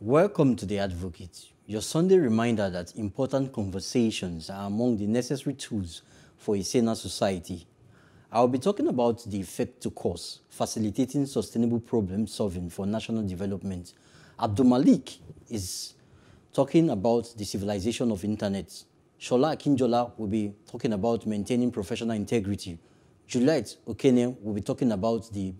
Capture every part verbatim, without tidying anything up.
Welcome to The Advocate, your Sunday reminder that important conversations are among the necessary tools for a saner society. I'll be talking about the effect to cause, facilitating sustainable problem solving for national development. Abdul Malik is talking about the civilization of internet. Shola Akinjola will be talking about maintaining professional integrity. Juliet Okene will be talking about the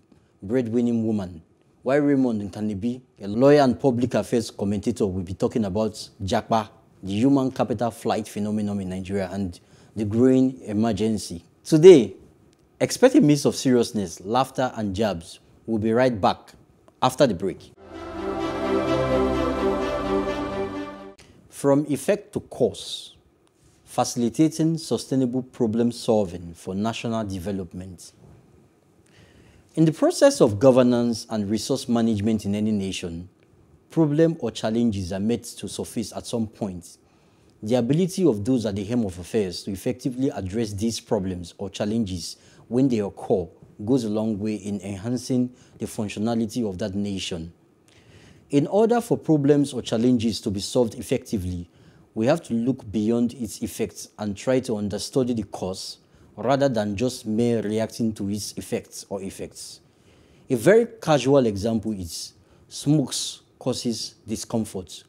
breadwinning woman. While Raymond Nkanibi, a lawyer and public affairs commentator, will be talking about JAPA, the human capital flight phenomenon in Nigeria, and the growing emergency. Today, expect a mix of seriousness, laughter, and jabs. We'll be right back after the break. From effect to cause, facilitating sustainable problem solving for national development. In the process of governance and resource management in any nation, problems or challenges are made to surface at some point. The ability of those at the helm of affairs to effectively address these problems or challenges when they occur goes a long way in enhancing the functionality of that nation. In order for problems or challenges to be solved effectively, we have to look beyond its effects and try to understudy the cause, rather than just mere reacting to its effects or effects. A very casual example is smoke causes discomfort,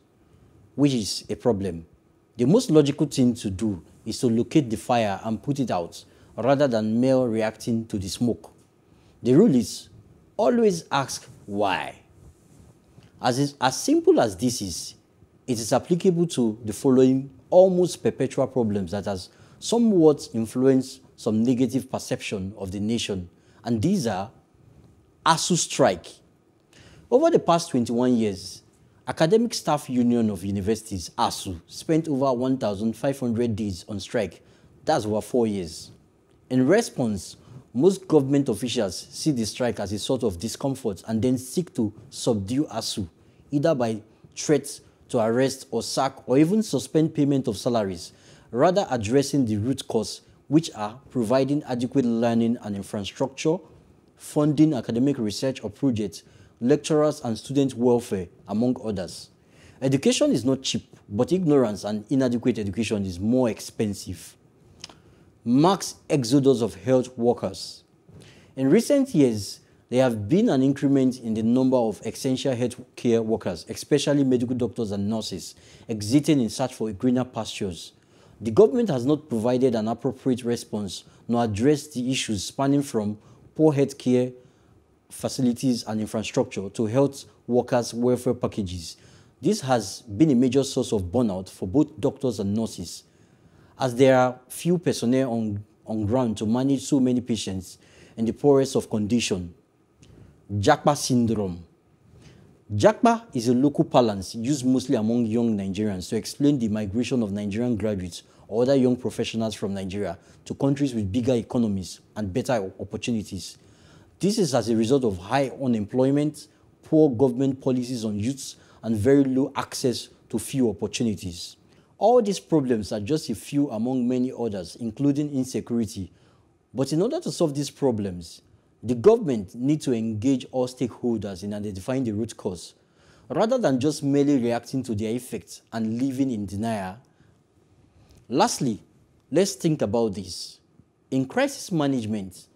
which is a problem. The most logical thing to do is to locate the fire and put it out, rather than mere reacting to the smoke. The rule is always ask why. As, is, as simple as this is, it is applicable to the following almost perpetual problems that has somewhat influenced some negative perception of the nation, and these are A S U strike. Over the past twenty-one years, Academic Staff Union of Universities, A S U, spent over one thousand five hundred days on strike. That's over four years. In response, most government officials see the strike as a sort of discomfort and then seek to subdue A S U, either by threats to arrest or sack or even suspend payment of salaries, rather addressing the root cause, which are providing adequate learning and infrastructure, funding academic research or projects, lecturers and student welfare, among others. Education is not cheap, but ignorance and inadequate education is more expensive. Mass exodus of health workers. In recent years, there have been an increment in the number of essential health care workers, especially medical doctors and nurses, exiting in search for greener pastures. The government has not provided an appropriate response nor addressed the issues spanning from poor health care facilities and infrastructure to health workers' welfare packages. This has been a major source of burnout for both doctors and nurses, as there are few personnel on, on ground to manage so many patients in the poorest of condition. JAPA syndrome. JAPA is a local parlance used mostly among young Nigerians to explain the migration of Nigerian graduates or other young professionals from Nigeria to countries with bigger economies and better opportunities. This is as a result of high unemployment, poor government policies on youths, and very low access to few opportunities. All these problems are just a few among many others, including insecurity. But in order to solve these problems, the government needs to engage all stakeholders in identifying the root cause, rather than just merely reacting to their effects and living in denial. Lastly, let's think about this. In crisis management,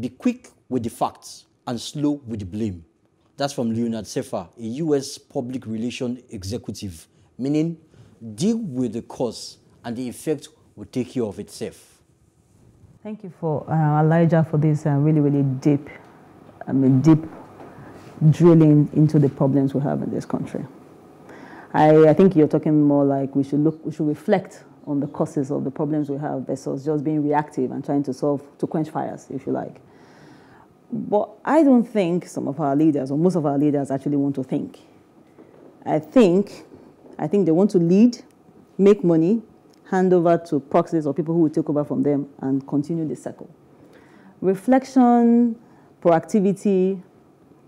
be quick with the facts and slow with the blame. That's from Leonard Sefer, a U S public relations executive, meaning deal with the cause and the effect will take care of itself. Thank you for uh, Elijah for this uh, really, really deep, I mean, deep drilling into the problems we have in this country. I, I think you're talking more like we should look, we should reflect on the causes of the problems we have versus just being reactive and trying to solve, to quench fires, if you like. But I don't think some of our leaders, or most of our leaders, actually want to think. I think, I think they want to lead, make money, hand over to proxies or people who will take over from them and continue the cycle. Reflection, proactivity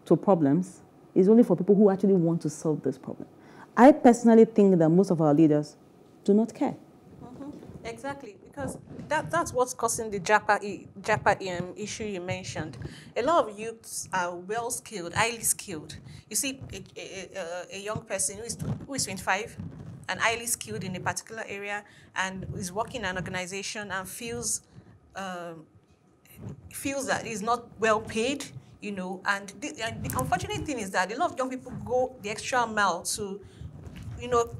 to problems is only for people who actually want to solve this problem. I personally think that most of our leaders do not care. Mm-hmm. Exactly, because that, that's what's causing the JAPA, JAPA um, issue you mentioned. A lot of youths are well-skilled, highly skilled. You see a, a, a young person who is, who is twenty-five and highly skilled in a particular area and is working in an organization and feels, um, feels that he's not well-paid, you know, and the, and the unfortunate thing is that a lot of young people go the extra mile to, you know,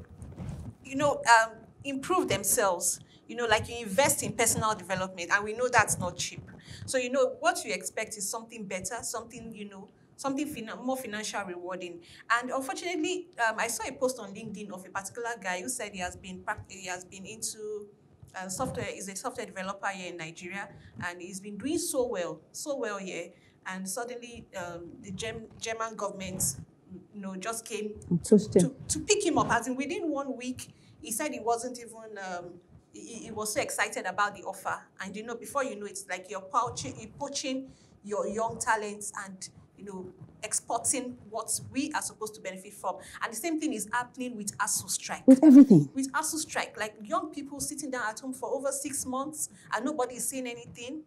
you know, um, improve themselves. You know, like you invest in personal development, and we know that's not cheap. So, you know, what you expect is something better, something, you know, something fin more financial rewarding. And unfortunately, um, I saw a post on LinkedIn of a particular guy who said he has been he has been into. Uh, software is a software developer here in Nigeria, and he's been doing so well, so well here. And suddenly, um, the Gem German government, you know, just came to, to pick him up. As in, within one week, he said he wasn't even. Um, he, he was so excited about the offer, and you know, before you know, it's like you're poaching, you're poaching your young talents, and you know, exporting what we are supposed to benefit from. And the same thing is happening with A S U strike. With everything. With A S U strike, like young people sitting down at home for over six months and nobody is saying anything.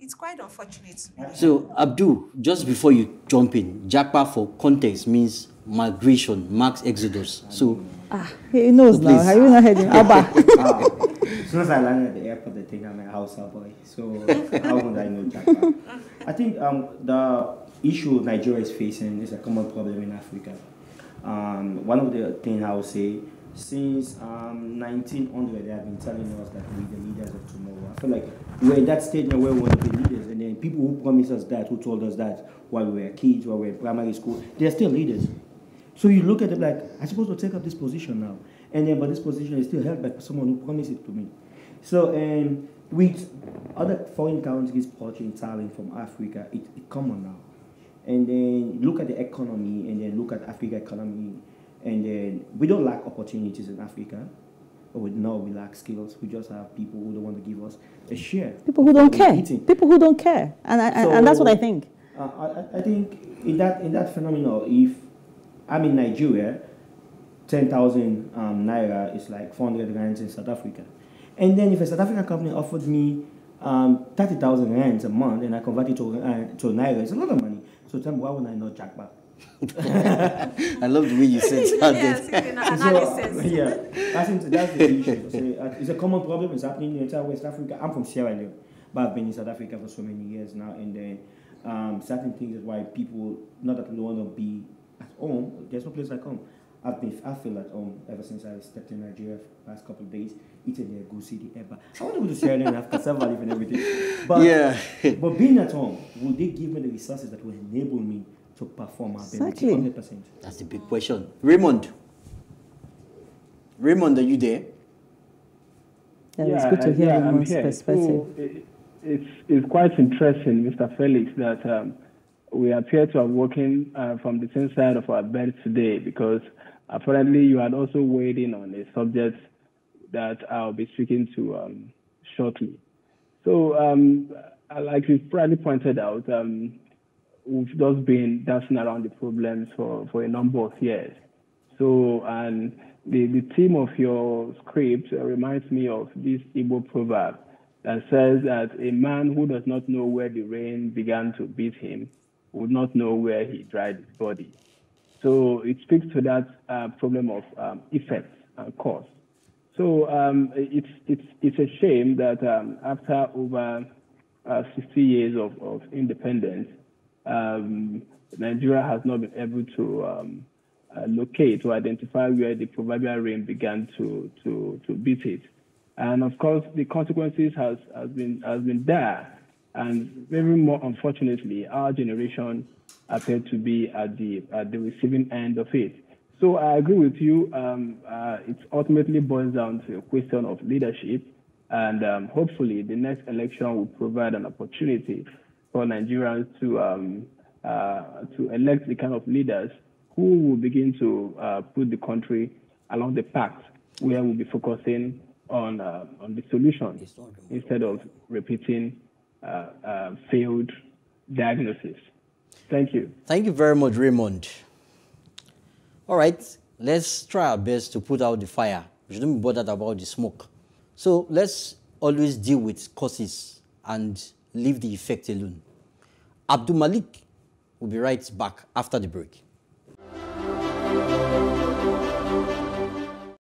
It's quite unfortunate. So, Abdul, just before you jump in, JAPA for context means migration, mass exodus. So, ah, he knows so now. Have you not heard him? Abba. As soon as I landed at the airport, I think I'm a Hausa boy. So how would I know JAPA? I think um, the issue Nigeria is facing is a common problem in Africa. Um, one of the things I would say, since um, nineteen hundred, they have been telling us that we're the leaders of tomorrow. I feel like we're at that stage where we want to be leaders, and then people who promised us that, who told us that while we were kids, while we were in primary school, they're still leaders. So you look at them like, I'm supposed to take up this position now. And then, but this position is still held by someone who promised it to me. So, um, with other foreign countries purchasing talent from Africa, it's it common now. And then look at the economy, and then look at Africa economy. And then we don't lack opportunities in Africa. Or no, we lack skills. We just have people who don't want to give us a share. People who don't care. Eating. People who don't care. And I, so, and that's what I think. Uh, I, I think in that in that phenomenon, if I'm in Nigeria, ten thousand um, Naira is like four hundred rands in South Africa. And then if a South African company offered me um, thirty thousand rands a month and I convert it to, uh, to Naira, it's a lot of money. So tell me, why would I not JAPA? I love the way you said that. Yes, you know, analysis. So, yeah, I think that's the issue. So, uh, it's a common problem. It's happening in the entire West Africa. I'm from Sierra Leone, but I've been in South Africa for so many years now. And then um, certain things is why people, not that we don't want to be at home, there's no place like home. I've been, I feel at home ever since I stepped in Nigeria for the past couple of days, eating their goosey, the Eba. I want to go to Sierra Leone and have cassava leaf and everything. But, yeah. But being at home, will they give me the resources that will enable me to perform my exactly. ability one hundred percent? That's the big question. Raymond. Raymond, are you there? Yeah, yeah, it's good to hear yeah, Raymond's perspective. So it, it's, it's quite interesting, Mister Felix, that um, we appear to are working uh, from the same side of our bed today, because apparently, you had also weighed in on a subject that I'll be speaking to um, shortly. So, um, like you probably pointed out, um, we've just been dancing around the problems for, for a number of years. So, and the, the theme of your script reminds me of this Igbo proverb that says that a man who does not know where the rain began to beat him would not know where he dried his body. So it speaks to that uh, problem of um, effects and cause. So um, it's, it's, it's a shame that um, after over uh, sixty years of, of independence, um, Nigeria has not been able to um, uh, locate or identify where the proverbial rain began to, to, to beat it. And of course, the consequences has, has, been, has been dire. And very more unfortunately, our generation appear to be at the at the receiving end of it. So I agree with you. Um, uh, it ultimately boils down to a question of leadership, and um, hopefully the next election will provide an opportunity for Nigerians to um, uh, to elect the kind of leaders who will begin to uh, put the country along the path where we'll be focusing on uh, on the solution instead of repeating uh, uh, failed diagnosis. Thank you. Thank you very much, Raymond. all right, let's try our best to put out the fire. We shouldn't be bothered about the smoke. So let's always deal with causes and leave the effect alone. Abdul Malik will be right back after the break.